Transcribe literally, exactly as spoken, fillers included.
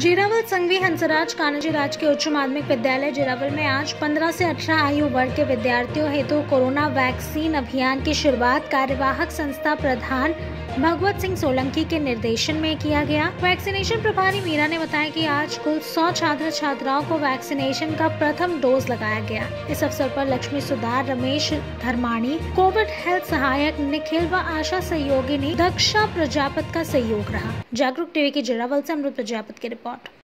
जीरावल संघवी हंसराज कानाजी राजकीय उच्च माध्यमिक विद्यालय जीरावल में आज पंद्रह से अठारह आयु वर्ग के विद्यार्थियों हेतु कोरोना वैक्सीन अभियान की शुरुआत कार्यवाहक संस्था प्रधान भगवत सिंह सोलंकी के निर्देशन में किया गया। वैक्सीनेशन प्रभारी मीरा ने बताया कि आज कुल सौ छात्र छात्राओं को वैक्सीनेशन का प्रथम डोज लगाया गया। इस अवसर पर लक्ष्मी सुधार, रमेश धर्माणी, कोविड हेल्थ सहायक निखिल व आशा सहयोगिनी दक्षा प्रजापत का सहयोग रहा। जागरूक टीवी के जीरावल से अमृत प्रजापत की रिपोर्ट।